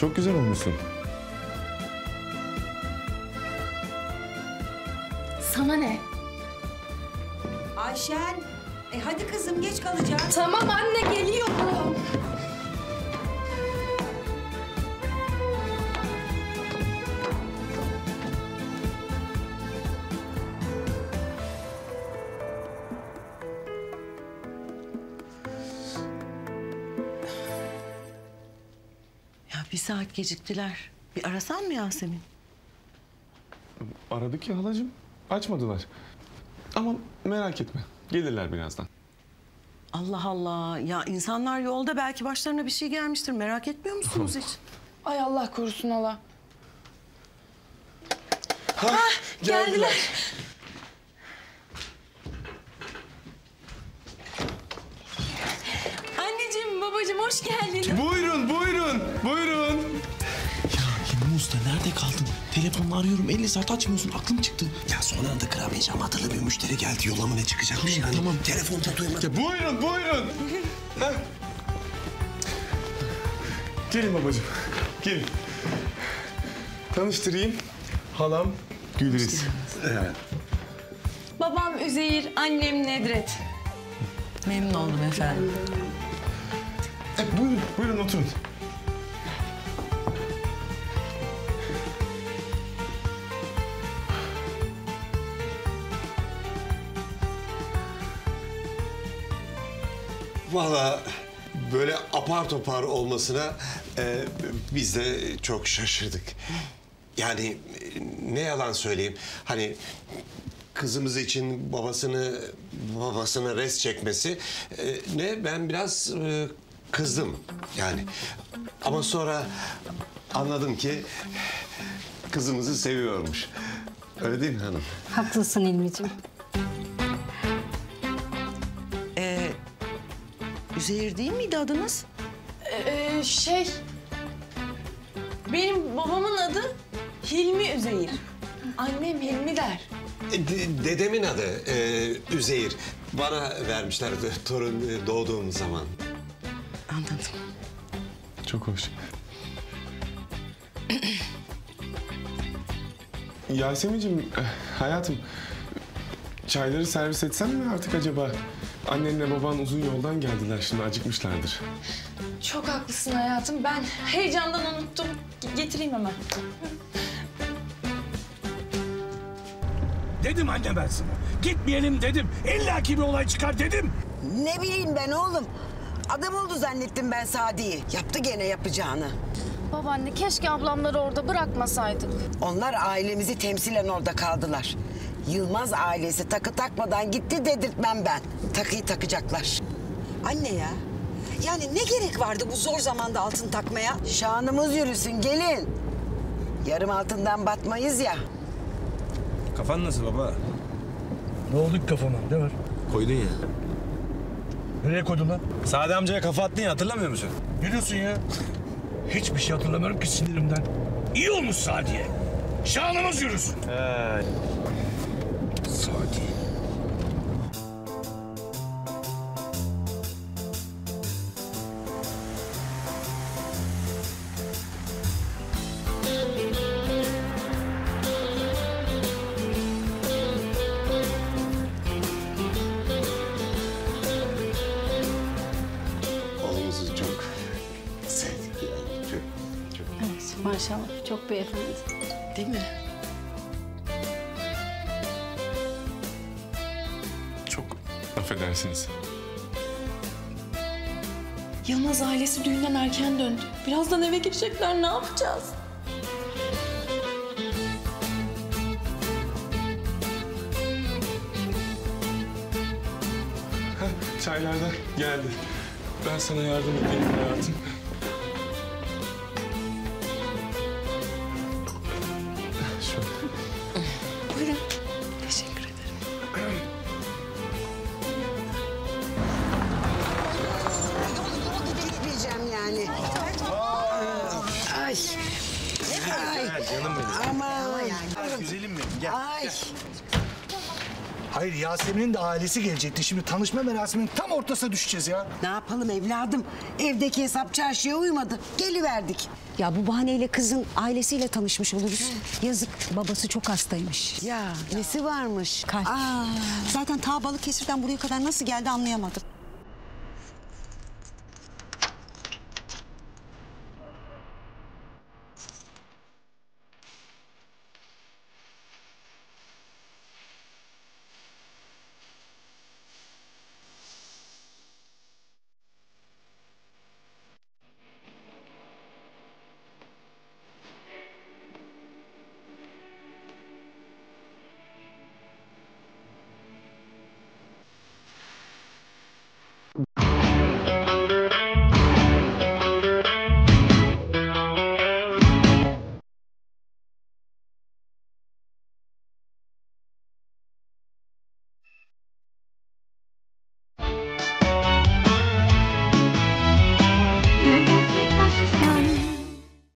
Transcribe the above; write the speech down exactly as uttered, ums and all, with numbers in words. Çok güzel olmuşsun. Sana ne? Ayşen, e hadi kızım geç kalacağım. Tamam anne geliyorum. Bir saat geciktiler. Bir arasan mı Yasemin? Aradık ya halacığım. Açmadılar. Ama merak etme. Gelirler birazdan. Allah Allah. Ya insanlar yolda belki başlarına bir şey gelmiştir. Merak etmiyor musunuz hiç? Ay Allah korusun hala. Ha, ha geldiler. geldiler. Anneciğim, babacığım hoş geldiniz. Buyurun, buyurun, buyurun. Ya Hilmi Usta nerede kaldın? Telefonla arıyorum, elli saat açmıyorsun, aklım çıktı. Ya son anda kıramayacağım, hatırlı bir müşteri geldi, yola mı ne çıkacakmış tamam, yani. Tamam, telefon da duymadım. Buyurun, buyurun. Gelin babacığım, gelin. Tanıştırayım, halam Gülriz. Evet. Babam Üzeyir, annem Nedret. Memnun oldum efendim. E, buyurun, buyurun oturun. Vallahi böyle apar topar olmasına e, biz de çok şaşırdık. Yani ne yalan söyleyeyim, hani kızımız için babasını babasına res çekmesi e, ne ben biraz e, kızdım yani. Ama sonra anladım ki kızımızı seviyormuş. Öyle değil mi hanım? Haklısın İlmiciğim. Ee, Üzeyir değil miydi adınız? Ee, şey... Benim babamın adı Hilmi Üzeyir. Annem Hilmi der. De dedemin adı e, Üzeyir. Bana vermişlerdi torun doğduğum zaman. Anladım. Çok hoş. Yasemin'cim, hayatım, çayları servis etsem mi artık acaba? Annenle baban uzun yoldan geldiler, şimdi acıkmışlardır. Çok haklısın hayatım, ben heyecandan unuttum. Getireyim hemen. Dedim anne ben sana, gitmeyelim dedim. İllaki bir olay çıkar dedim. Ne bileyim ben oğlum. Adam oldu zannettim ben Sadi'yi. Yaptı gene yapacağını. Babaanne keşke ablamları orada bırakmasaydık. Onlar ailemizi temsilen orada kaldılar. Yılmaz ailesi takı takmadan gitti dedirtmem ben. Takıyı takacaklar. Anne ya. Yani ne gerek vardı bu zor zamanda altın takmaya? Şanımız yürüsün gelin. Yarım altından batmayız ya. Kafan nasıl baba? Ne oldu ki kafama? Ne var? Koydun ya. Nereye koydun lan? Sadi amcaya kafa attın ya, hatırlamıyor musun? Ne diyorsun ya? Hiçbir şey hatırlamıyorum ki sinirimden. İyi olmuş Sadi'ye. Şanımız yürüsün. Ee, Sadi. Maşallah çok beyefendi. Değil mi? Çok affedersiniz. Yılmaz ailesi düğünden erken döndü. Birazdan eve girecekler, ne yapacağız? Heh, çaylarda geldi. Ben sana yardım edeyim hayatım. Canım benim. Aman. Güzelim benim. Gel. Ay. Gel. Hayır, Yasemin'in de ailesi gelecekti. Şimdi tanışma merasiminin tam ortasına düşeceğiz ya. Ne yapalım evladım? Evdeki hesap çarşıya uymadı. Geliverdik. Ya bu bahaneyle kızın ailesiyle tanışmış oluruz. Yazık, babası çok hastaymış. Ya, nesi varmış? Kalp. Aa. Zaten ta Balıkkesir'den buraya kadar nasıl geldi anlayamadım.